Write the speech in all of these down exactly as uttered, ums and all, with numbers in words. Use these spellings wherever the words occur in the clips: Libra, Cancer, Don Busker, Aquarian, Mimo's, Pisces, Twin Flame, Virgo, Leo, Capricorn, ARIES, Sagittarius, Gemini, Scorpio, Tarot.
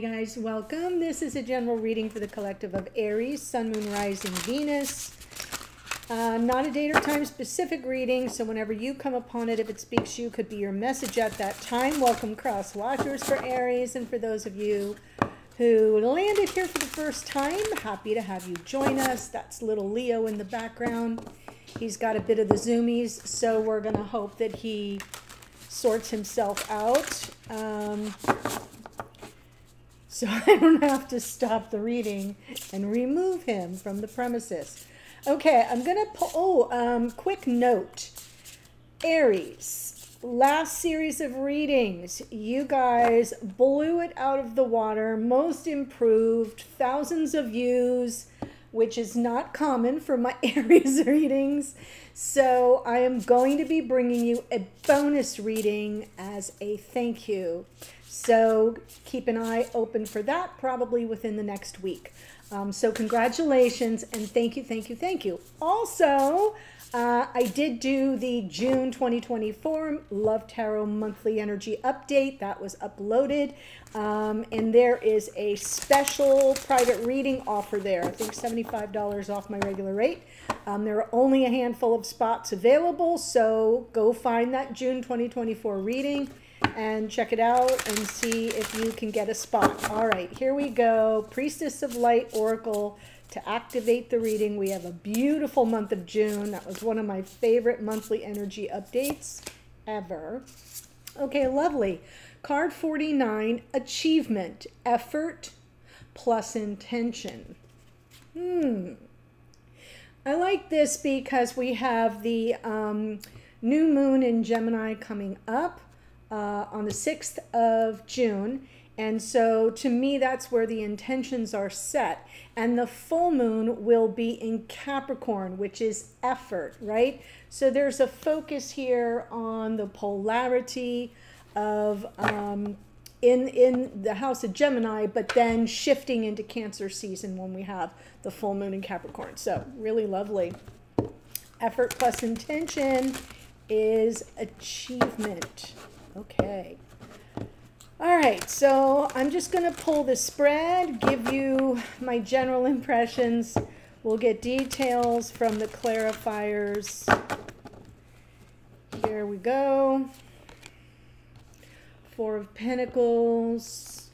Hey guys, welcome. This is a general reading for the collective of Aries, Sun, Moon, Rising, Venus. Uh, not a date or time specific reading, so whenever you come upon it, if it speaks to you, could be your message at that time. Welcome cross watchers for Aries, and for those of you who landed here for the first time, happy to have you join us. That's little Leo in the background. He's got a bit of the zoomies, so we're going to hope that he sorts himself out. Um, so I don't have to stop the reading and remove him from the premises. Okay, I'm going to, oh, um, quick note, Aries, last series of readings, you guys blew it out of the water, most improved, thousands of views, which is not common for my Aries readings, so I am going to be bringing you a bonus reading as a thank you, so keep an eye open for that, probably within the next week. Um, so congratulations and thank you, thank you, thank you. Also, uh, I did do the June twenty twenty-four Love Tarot Monthly Energy Update. That was uploaded. Um, and there is a special private reading offer there. I think seventy-five dollars off my regular rate. Um, there are only a handful of spots available. So go find that June twenty twenty-four reading and check it out and see if you can get a spot. All right, here we go. Priestess of Light Oracle to activate the reading. We have a beautiful month of June. That was one of my favorite monthly energy updates ever. Okay, lovely. Card forty-nine, achievement, effort plus intention. Hmm. I like this because we have the um, new moon in Gemini coming up. Uh, on the sixth of June, and so to me that's where the intentions are set, and the full moon will be in Capricorn, which is effort, right? So there's a focus here on the polarity of um, in in the house of Gemini, but then shifting into Cancer season when we have the full moon in Capricorn. So really lovely. Effort plus intention is achievement. Okay. All right, so I'm just going to pull the spread, give you my general impressions. We'll get details from the clarifiers. Here we go. Four of Pentacles.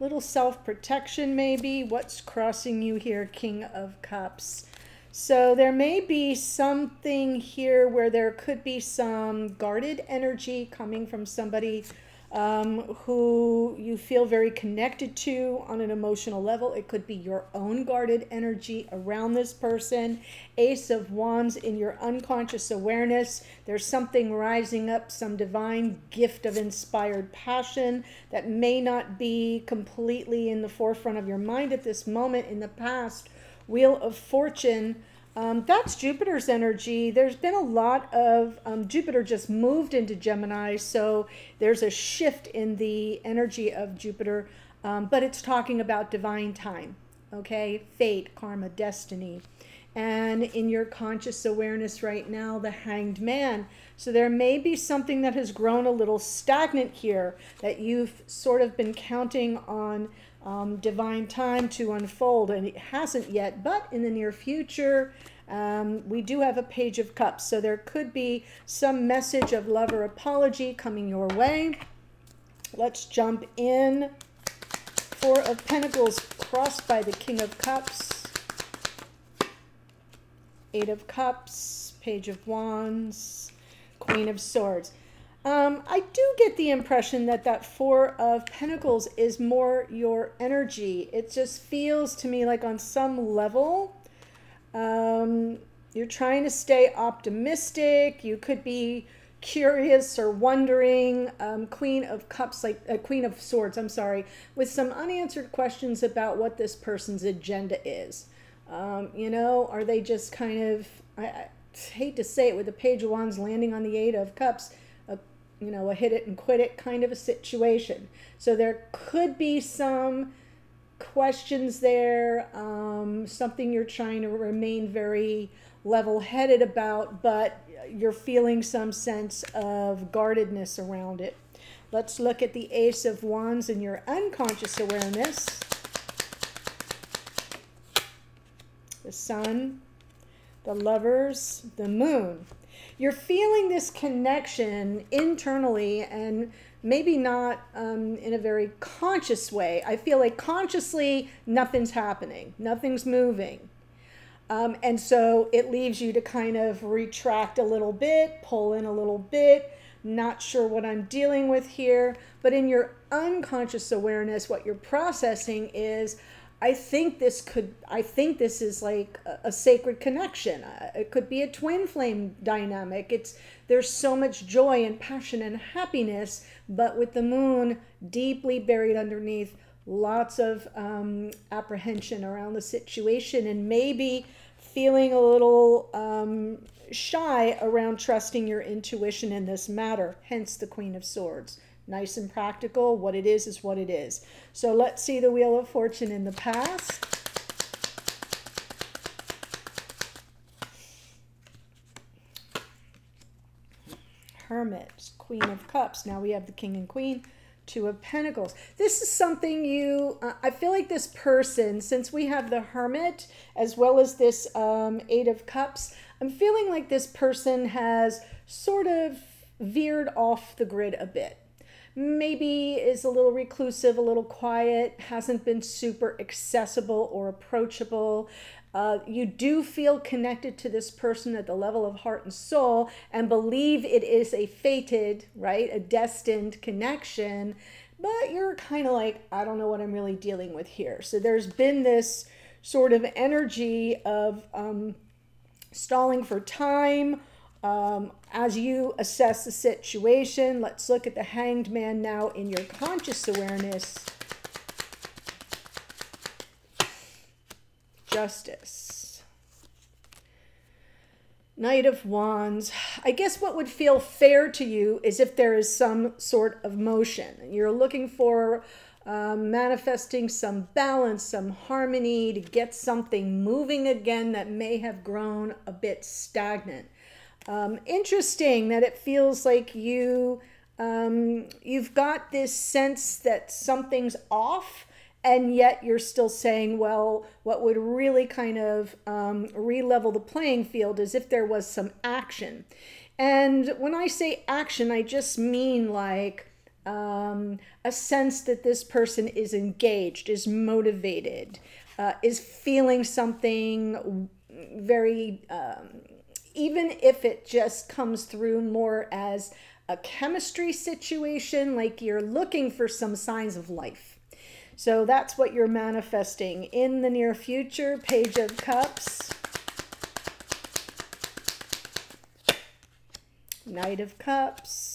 Little self-protection maybe. What's crossing you here, King of Cups? So there may be something here where there could be some guarded energy coming from somebody um, who you feel very connected to on an emotional level. It could be your own guarded energy around this person. Ace of Wands in your unconscious awareness. There's something rising up, some divine gift of inspired passion that may not be completely in the forefront of your mind at this moment. In the past, Wheel of Fortune, um, that's Jupiter's energy. There's been a lot of, um, Jupiter just moved into Gemini, so there's a shift in the energy of Jupiter, um, but it's talking about divine time, okay? Fate, karma, destiny. And in your conscious awareness right now, the Hanged Man. So there may be something that has grown a little stagnant here that you've sort of been counting on um, divine time to unfold, and it hasn't yet, but in the near future, um, we do have a Page of Cups. So there could be some message of love or apology coming your way. Let's jump in. Four of Pentacles crossed by the King of Cups. Eight of Cups, Page of Wands, Queen of Swords. Um, I do get the impression that that Four of Pentacles is more your energy. It just feels to me like on some level, um, you're trying to stay optimistic. You could be curious or wondering. Um, Queen of Cups, like uh, Queen of Swords, I'm sorry, with some unanswered questions about what this person's agenda is. Um, you know, are they just kind of, I, I hate to say it, with the Page of Wands landing on the Eight of Cups, a, you know, a hit it and quit it kind of a situation. So there could be some questions there, um, something you're trying to remain very level-headed about, but you're feeling some sense of guardedness around it. Let's look at the Ace of Wands in your unconscious awareness. The Sun, the Lovers, the Moon. You're feeling this connection internally and maybe not um, in a very conscious way. I feel like consciously nothing's happening. Nothing's moving. Um, and so it leaves you to kind of retract a little bit, pull in a little bit, not sure what I'm dealing with here. But in your unconscious awareness, what you're processing is, I think this could, I think this is like a, a sacred connection. Uh, it could be a twin flame dynamic. It's, there's so much joy and passion and happiness, but with the moon deeply buried underneath, lots of um, apprehension around the situation, and maybe feeling a little um, shy around trusting your intuition in this matter, hence the Queen of Swords. Nice and practical. What it is is what it is. So let's see the Wheel of Fortune in the past. Hermit, Queen of Cups. Now we have the King and Queen. Two of Pentacles. This is something you, uh, I feel like this person, since we have the Hermit as well as this um, Eight of Cups, I'm feeling like this person has sort of veered off the grid a bit. Maybe is a little reclusive, a little quiet, hasn't been super accessible or approachable. Uh, you do feel connected to this person at the level of heart and soul and believe it is a fated, right, a destined connection, but you're kind of like, I don't know what I'm really dealing with here. So there's been this sort of energy of um, stalling for time, Um, as you assess the situation. Let's look at the Hanged Man now in your conscious awareness. Justice. Knight of Wands. I guess what would feel fair to you is if there is some sort of motion. You're looking for Um, manifesting some balance, some harmony, to get something moving again that may have grown a bit stagnant. Um, interesting that it feels like you, um, you've got this sense that something's off, and yet you're still saying, well, what would really kind of um, re-level the playing field is if there was some action. And when I say action, I just mean like Um, a sense that this person is engaged, is motivated, uh, is feeling something very, um, even if it just comes through more as a chemistry situation, like you're looking for some signs of life. So that's what you're manifesting in the near future. Page of Cups, Knight of Cups,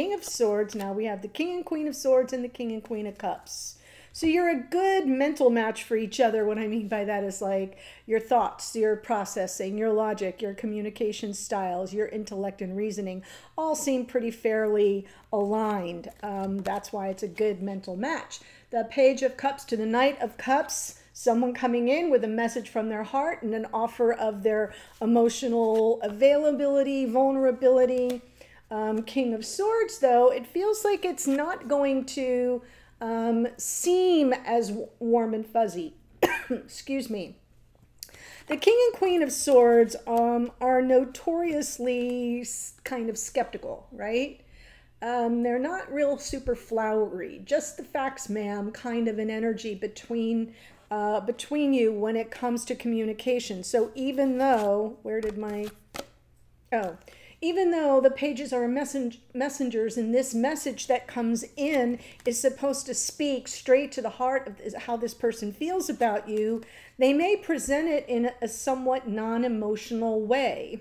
King of Swords. Now we have the King and Queen of Swords and the King and Queen of Cups. So you're a good mental match for each other. What I mean by that is like your thoughts, your processing, your logic, your communication styles, your intellect and reasoning all seem pretty fairly aligned. Um, that's why it's a good mental match. The Page of Cups to the Knight of Cups. Someone coming in with a message from their heart and an offer of their emotional availability, vulnerability. Um, King of Swords, though, it feels like it's not going to um, seem as warm and fuzzy. Excuse me. The King and Queen of Swords um, are notoriously kind of skeptical, right? Um, they're not real super flowery. Just the facts, ma'am, kind of an energy between, uh, between you when it comes to communication. So even though, where did my... Oh... Even though the pages are messengers, and this message that comes in is supposed to speak straight to the heart of how this person feels about you, they may present it in a somewhat non-emotional way.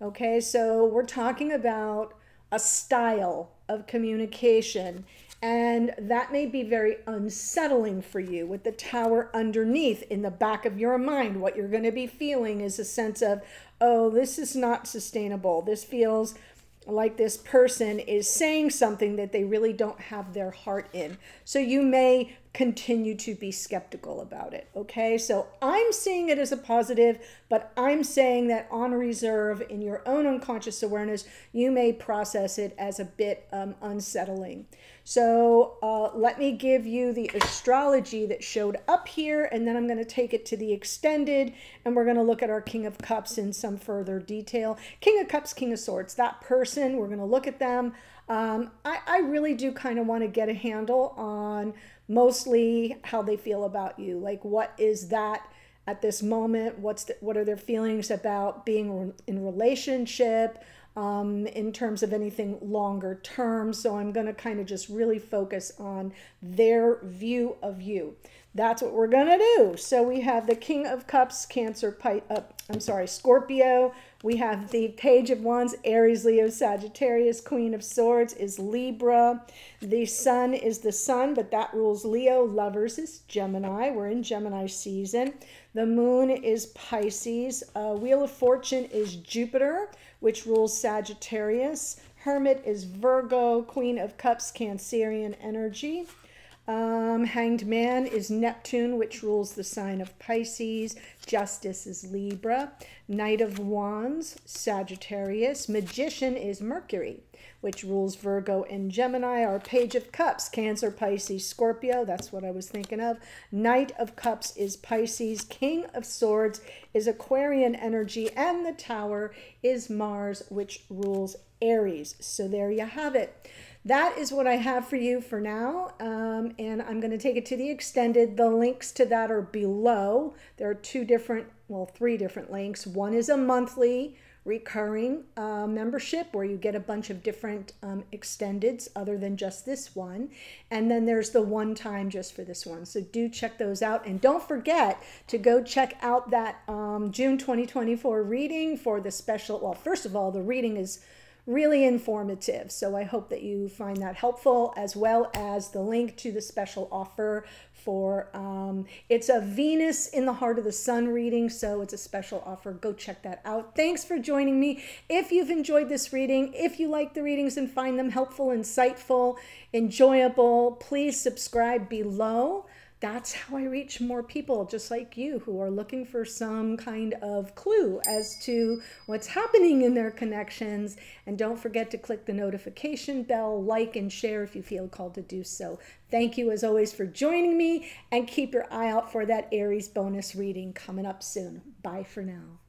Okay, so we're talking about a style of communication, and that may be very unsettling for you with the Tower underneath in the back of your mind. What you're going to be feeling is a sense of, oh, this is not sustainable. This feels like this person is saying something that they really don't have their heart in. So you may continue to be skeptical about it, okay? So I'm seeing it as a positive, but I'm saying that on reserve in your own unconscious awareness, you may process it as a bit um, unsettling. So uh, let me give you the astrology that showed up here, and then I'm going to take it to the extended, and we're going to look at our King of Cups in some further detail. King of Cups, King of Swords, that person, we're going to look at them. Um, I, I really do kind of want to get a handle on mostly how they feel about you. Like, what is that at this moment? What's the, what are their feelings about being in relationship um, in terms of anything longer term? So I'm going to kind of just really focus on their view of you. That's what we're going to do. So we have the King of Cups, Cancer, Pi, uh, I'm sorry, Scorpio. We have the Page of Wands, Aries, Leo, Sagittarius. Queen of Swords is Libra. The Sun is the Sun, but that rules Leo. Lovers is Gemini. We're in Gemini season. The Moon is Pisces. Uh, Wheel of Fortune is Jupiter, which rules Sagittarius. Hermit is Virgo. Queen of Cups, Cancerian energy. Um, Hanged Man is Neptune, which rules the sign of Pisces. Justice is Libra. Knight of Wands, Sagittarius. Magician is Mercury, which rules Virgo and Gemini. Our Page of Cups, Cancer, Pisces, Scorpio. That's what I was thinking of. Knight of Cups is Pisces. King of Swords is Aquarian energy. And the Tower is Mars, which rules Aries. So there you have it. That is what I have for you for now, um, and I'm going to take it to the extended. The links to that are below. There are two different, well, three different links. One is a monthly recurring uh, membership where you get a bunch of different um, extendeds other than just this one. And then there's the one time just for this one. So do check those out. And don't forget to go check out that um, June twenty twenty-four reading for the special. Well, first of all, the reading is really informative. So I hope that you find that helpful, as well as the link to the special offer for, um, it's a Venus in the Heart of the Sun reading. So it's a special offer. Go check that out. Thanks for joining me. If you've enjoyed this reading, if you like the readings and find them helpful, insightful, enjoyable, please subscribe below. That's how I reach more people just like you who are looking for some kind of clue as to what's happening in their connections. And don't forget to click the notification bell, like, and share if you feel called to do so. Thank you as always for joining me, and keep your eye out for that Aries bonus reading coming up soon. Bye for now.